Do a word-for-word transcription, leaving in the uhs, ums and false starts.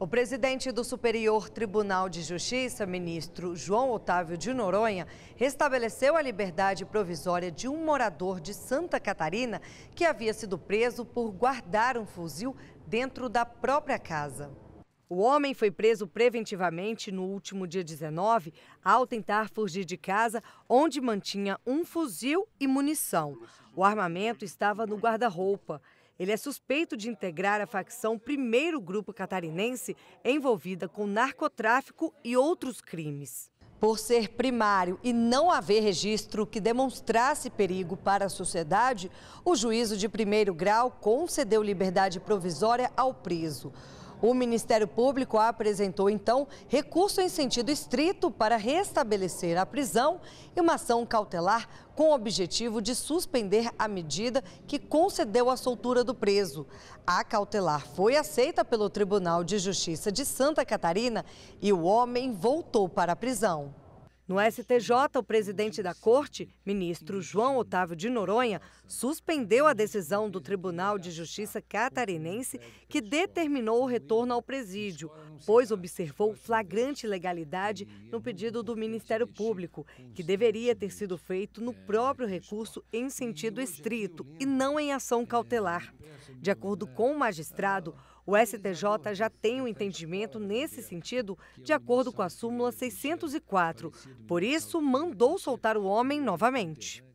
O presidente do Superior Tribunal de Justiça, ministro João Otávio de Noronha, restabeleceu a liberdade provisória de um morador de Santa Catarina que havia sido preso por guardar um fuzil dentro da própria casa. O homem foi preso preventivamente no último dia dezenove, ao tentar fugir de casa, onde mantinha um fuzil e munição. O armamento estava no guarda-roupa. Ele é suspeito de integrar a facção Primeiro Grupo Catarinense, envolvida com narcotráfico e outros crimes. Por ser primário e não haver registro que demonstrasse perigo para a sociedade, o juízo de primeiro grau concedeu liberdade provisória ao preso. O Ministério Público apresentou, então, recurso em sentido estrito para restabelecer a prisão e uma ação cautelar com o objetivo de suspender a medida que concedeu a soltura do preso. A cautelar foi aceita pelo Tribunal de Justiça de Santa Catarina e o homem voltou para a prisão. No S T J, o presidente da corte, ministro João Otávio de Noronha, suspendeu a decisão do Tribunal de Justiça catarinense que determinou o retorno ao presídio, pois observou flagrante ilegalidade no pedido do Ministério Público, que deveria ter sido feito no próprio recurso em sentido estrito e não em ação cautelar. De acordo com o magistrado, o S T J já tem um entendimento nesse sentido, de acordo com a súmula seiscentos e quatro. Por isso, mandou soltar o homem novamente.